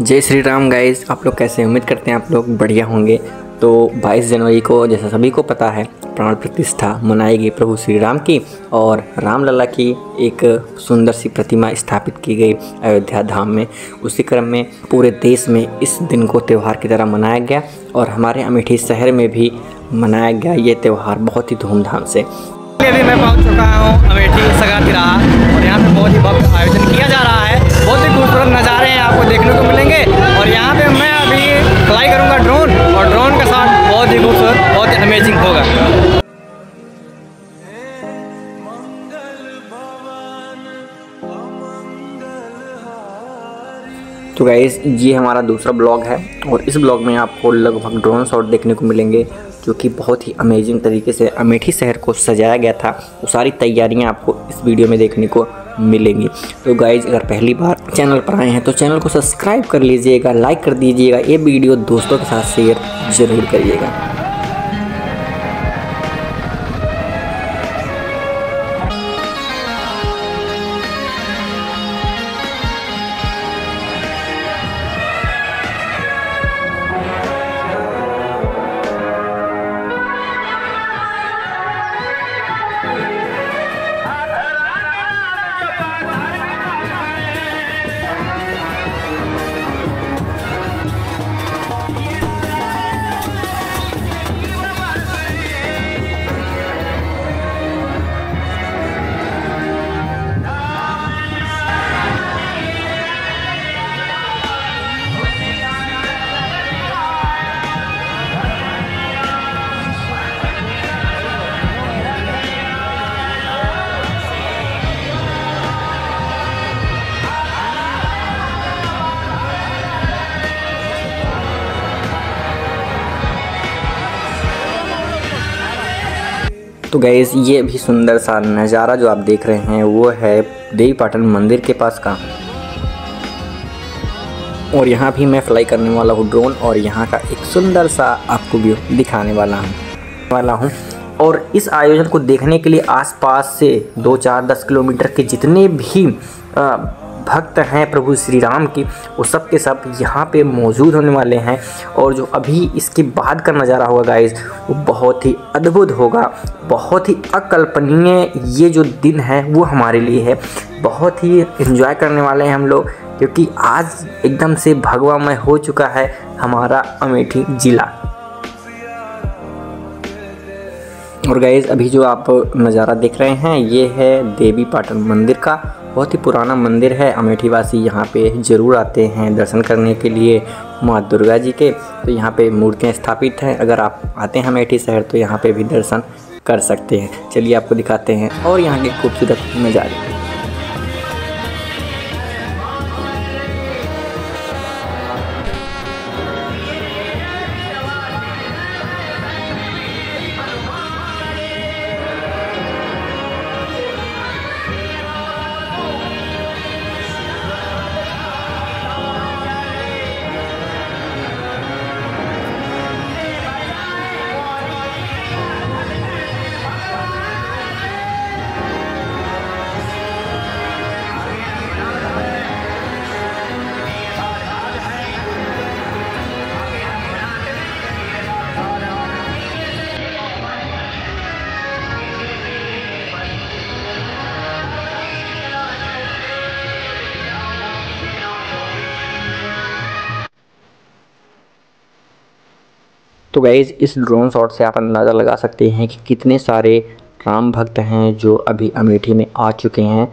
जय श्री राम गाइस, आप लोग कैसे? उम्मीद करते हैं आप लोग बढ़िया होंगे। तो 22 जनवरी को, जैसा सभी को पता है, प्राण प्रतिष्ठा मनाई गई प्रभु श्री राम की और रामलला की एक सुंदर सी प्रतिमा स्थापित की गई अयोध्या धाम में। उसी क्रम में पूरे देश में इस दिन को त्यौहार की तरह मनाया गया और हमारे अमेठी शहर में भी मनाया गया ये त्यौहार बहुत ही धूमधाम से। अभी मैं पहुँच चुका हूँ अमेठी सगा तिराहा और यहाँ पर बहुत ही भव्य आयोजन किया जा रहा है। बहुत ही खूबसूरत नज़ारे हैं आपको देखने को मिलेंगे और यहाँ पे मैं अभी फ्लाई करूँगा ड्रोन और ड्रोन का साथ बहुत ही खूबसूरत, बहुत ही अमेजिंग होगा। तो गाइस, ये हमारा दूसरा ब्लॉग है और इस ब्लॉग में आपको लगभग ड्रोन शॉट देखने को मिलेंगे जो कि बहुत ही अमेजिंग तरीके से अमेठी शहर को सजाया गया था। वो सारी तैयारियां आपको इस वीडियो में देखने को मिलेंगी। तो गाइज, अगर पहली बार चैनल पर आए हैं तो चैनल को सब्सक्राइब कर लीजिएगा, लाइक कर दीजिएगा, ये वीडियो दोस्तों के साथ शेयर ज़रूर करिएगा। तो गाइस, ये भी सुंदर सा नज़ारा जो आप देख रहे हैं वो है देवीपाटन मंदिर के पास का और यहाँ भी मैं फ्लाई करने वाला हूँ ड्रोन और यहाँ का एक सुंदर सा आपको व्यू दिखाने वाला हूँ। और इस आयोजन को देखने के लिए आसपास से 2, 4, 10 किलोमीटर के जितने भी भक्त हैं प्रभु श्री राम की, वो सब के सब यहाँ पे मौजूद होने वाले हैं। और जो अभी इसके बाद का नज़ारा होगा गाइस, वो बहुत ही अद्भुत होगा, बहुत ही अकल्पनीय। ये जो दिन है वो हमारे लिए है, बहुत ही एंजॉय करने वाले हैं हम लोग, क्योंकि आज एकदम से भगवामय हो चुका है हमारा अमेठी ज़िला। और गाइस, अभी जो आप नज़ारा देख रहे हैं ये है देवीपाटन मंदिर का। बहुत ही पुराना मंदिर है, अमेठी वासी यहाँ पे ज़रूर आते हैं दर्शन करने के लिए माँ दुर्गा जी के। तो यहाँ पे मूर्तियाँ स्थापित हैं, अगर आप आते हैं अमेठी शहर तो यहाँ पे भी दर्शन कर सकते हैं। चलिए आपको दिखाते हैं और यहाँ के खूबसूरत नज़ारे। तो गाइज़, इस ड्रोन शॉट से आप अंदाज़ा लगा सकते हैं कि कितने सारे राम भक्त हैं जो अभी अमेठी में आ चुके हैं।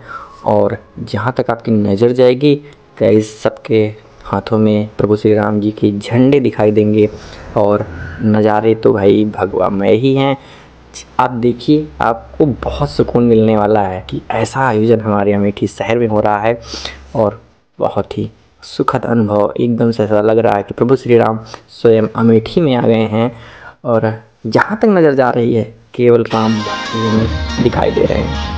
और जहाँ तक आपकी नज़र जाएगी गाइज़, सबके हाथों में प्रभु श्री राम जी के झंडे दिखाई देंगे और नज़ारे तो भाई भगवामय ही हैं। आप देखिए, आपको बहुत सुकून मिलने वाला है कि ऐसा आयोजन हमारे अमेठी शहर में हो रहा है और बहुत ही सुखद अनुभव। एकदम से ऐसा लग रहा है कि प्रभु श्री राम स्वयं अमेठी में आ गए हैं और जहाँ तक नज़र जा रही है केवल राम में दिखाई दे रहे हैं।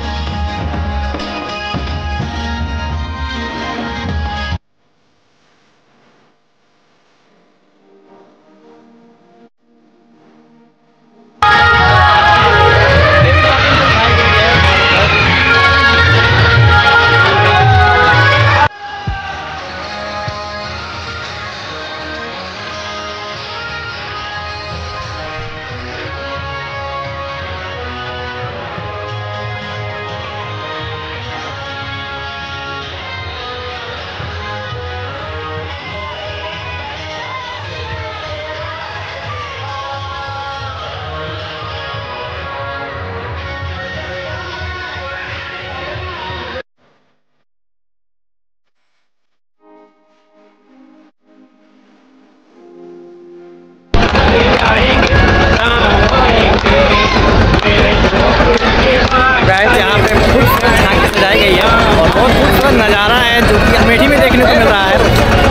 अमेठी में देखने को मिल रहा है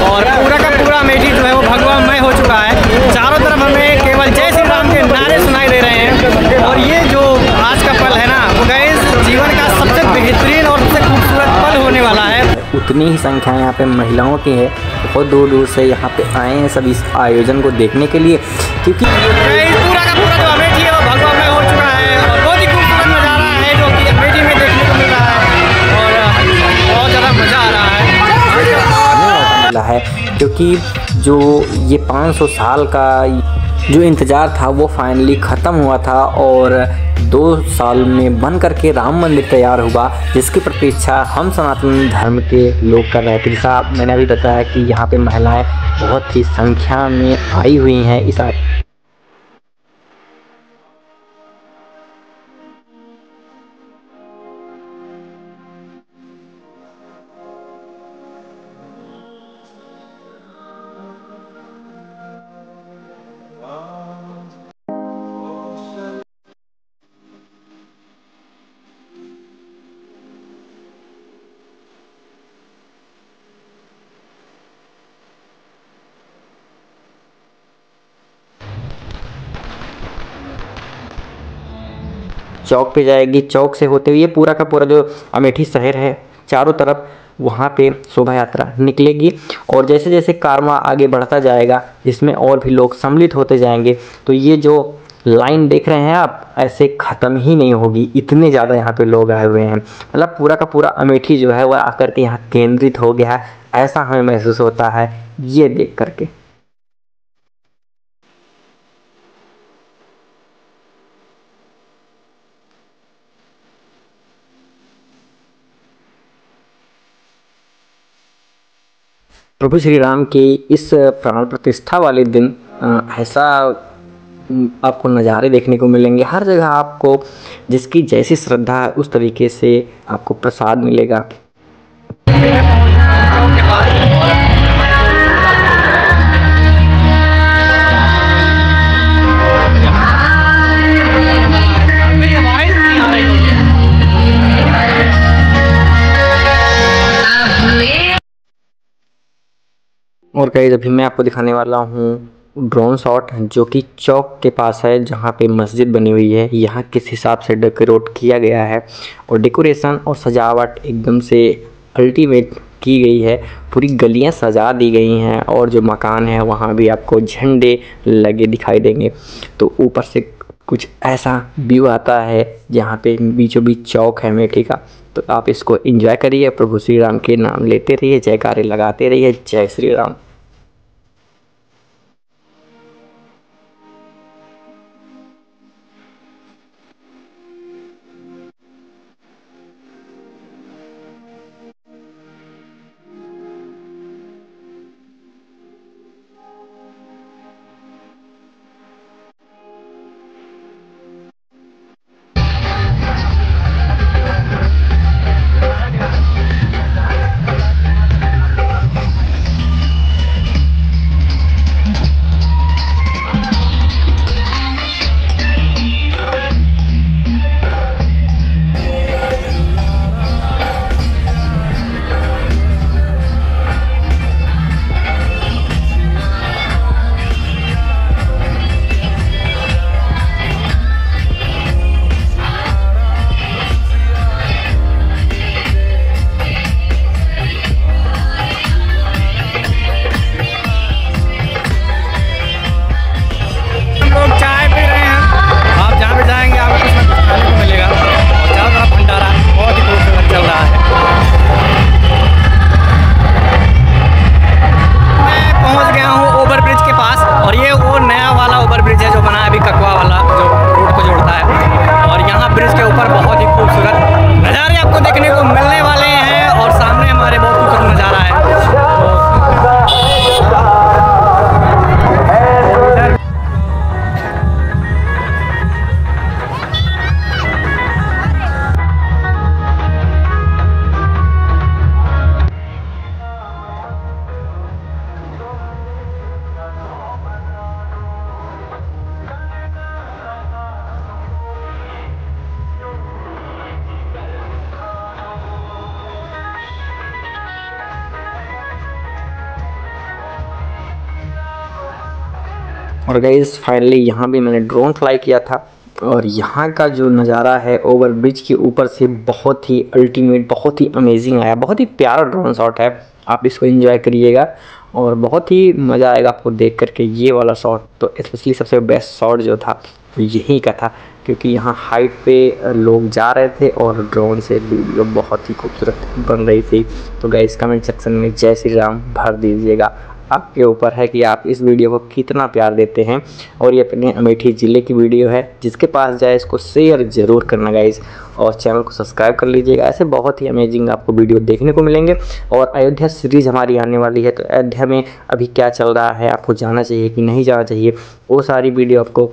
और पूरा का पूरा अमेठी जो है वो भगवानमय हो चुका है। चारों तरफ हमें केवल जय श्री राम के नारे सुनाई दे रहे हैं और ये जो आज का पल है ना वो गाइस जीवन का सबसे बेहतरीन और सबसे खूबसूरत पल होने वाला है। उतनी ही संख्या यहाँ पे महिलाओं की है, बहुत दूर दूर से यहाँ पे आए हैं सब इस आयोजन को देखने के लिए, क्योंकि पूरा का पूरा जो अमेठी है वो भगवानमय हो चुका है और बहुत ही खूबसूरत नज़ारा है जो कि अमेठी में देखने को मिल रहा है और बहुत ज़्यादा मज़ा आ रहा है है, क्योंकि जो ये 500 साल का जो इंतज़ार था वो फाइनली ख़त्म हुआ था और 2 साल में बन करके राम मंदिर तैयार हुआ, जिसकी प्रतीक्षा हम सनातन धर्म के लोग कर रहे थे। जैसा मैंने अभी बताया कि यहाँ पे महिलाएं बहुत ही संख्या में आई हुई हैं इस चौक पे जाएगी। चौक से होते हुए पूरा का पूरा जो अमेठी शहर है चारों तरफ वहाँ पे शोभा यात्रा निकलेगी और जैसे जैसे कारवां आगे बढ़ता जाएगा इसमें और भी लोग सम्मिलित होते जाएंगे। तो ये जो लाइन देख रहे हैं आप ऐसे ख़त्म ही नहीं होगी, इतने ज़्यादा यहाँ पे लोग आए हुए हैं। मतलब पूरा का पूरा अमेठी जो है वह आकर के यहाँ केंद्रित हो गया है, ऐसा हमें महसूस होता है ये देख करके। प्रभु श्री राम की इस प्राण प्रतिष्ठा वाले दिन ऐसा आपको नज़ारे देखने को मिलेंगे। हर जगह आपको जिसकी जैसी श्रद्धा है उस तरीके से आपको प्रसाद मिलेगा। और गाइस अभी मैं आपको दिखाने वाला हूँ ड्रोन शॉट, जो कि चौक के पास है जहाँ पे मस्जिद बनी हुई है। यहाँ किस हिसाब से डेकोरेट किया गया है और डेकोरेशन और सजावट एकदम से अल्टीमेट की गई है। पूरी गलियाँ सजा दी गई हैं और जो मकान है वहाँ भी आपको झंडे लगे दिखाई देंगे। तो ऊपर से कुछ ऐसा व्यू आता है जहाँ पे बीचों बीच चौक है अमेठी का। तो आप इसको एंजॉय करिए, प्रभु श्री राम के नाम लेते रहिए, जयकारे लगाते रहिए, जय श्री राम। और गाइस फाइनली यहाँ भी मैंने ड्रोन फ्लाई किया था और यहाँ का जो नज़ारा है ओवर ब्रिज के ऊपर से बहुत ही अल्टीमेट, बहुत ही अमेजिंग आया, बहुत ही प्यारा ड्रोन शॉट है। आप इसको एंजॉय करिएगा और बहुत ही मज़ा आएगा आपको देख करके। ये वाला शॉट तो स्पेशली सबसे बेस्ट शॉट जो था यही का था, क्योंकि यहाँ हाइट पे लोग जा रहे थे और ड्रोन से वीडियो बहुत ही खूबसूरत बन रही थी। तो गाइस कमेंट सेक्शन में जय श्री राम भर दीजिएगा। आपके ऊपर है कि आप इस वीडियो को कितना प्यार देते हैं। और ये अपने अमेठी ज़िले की वीडियो है, जिसके पास जाए इसको शेयर ज़रूर करना गाइस, और चैनल को सब्सक्राइब कर लीजिएगा। ऐसे बहुत ही अमेजिंग आपको वीडियो देखने को मिलेंगे। और अयोध्या सीरीज़ हमारी आने वाली है, तो अयोध्या में अभी क्या चल रहा है, आपको जाना चाहिए कि नहीं जाना चाहिए, वो सारी वीडियो आपको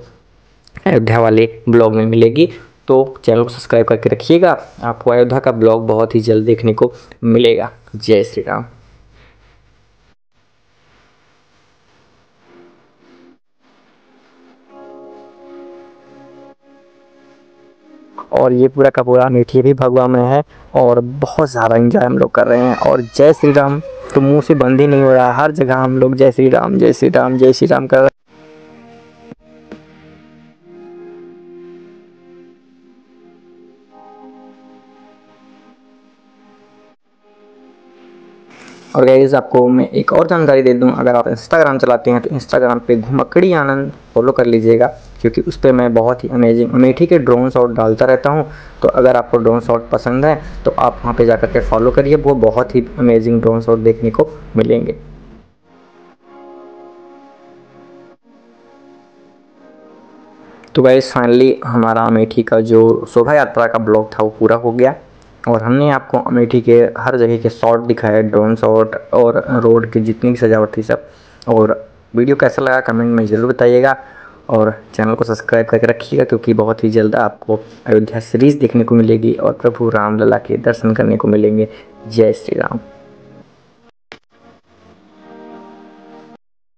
अयोध्या वाले ब्लॉग में मिलेगी। तो चैनल को सब्सक्राइब करके रखिएगा, आपको अयोध्या का ब्लॉग बहुत ही जल्द देखने को मिलेगा। जय श्री राम। और ये पूरा का पूरा अमेठी भी भगवा में है और बहुत ज़्यादा इंजॉय हम लोग कर रहे हैं। और जय श्री राम तो मुंह से बंद ही नहीं हो रहा, हर जगह हम लोग जय श्री राम, जय श्री राम, जय श्री राम कर रहे हैं। और गाइस आपको मैं एक और जानकारी दे दूं, अगर आप इंस्टाग्राम चलाते हैं तो इंस्टाग्राम पे घुमक्कड़ी आनंद फॉलो कर लीजिएगा, क्योंकि उस पर मैं बहुत ही अमेजिंग अमेठी के ड्रोन शॉट डालता रहता हूं। तो अगर आपको ड्रोन शॉट पसंद है तो आप वहां पे जाकर के फॉलो करिए, वो बहुत ही अमेजिंग ड्रोन शॉट देखने को मिलेंगे। तो गाइस फाइनली हमारा अमेठी का जो शोभा यात्रा का ब्लॉग था वो पूरा हो गया, और हमने आपको अमेठी के हर जगह के शॉट दिखाए, ड्रोन शॉट और रोड की जितनी भी सजावट थी सब। और वीडियो कैसा लगा कमेंट में ज़रूर बताइएगा, और चैनल को सब्सक्राइब करके रखिएगा, क्योंकि बहुत ही जल्द आपको अयोध्या सीरीज़ देखने को मिलेगी और प्रभु राम लला के दर्शन करने को मिलेंगे। जय श्री राम।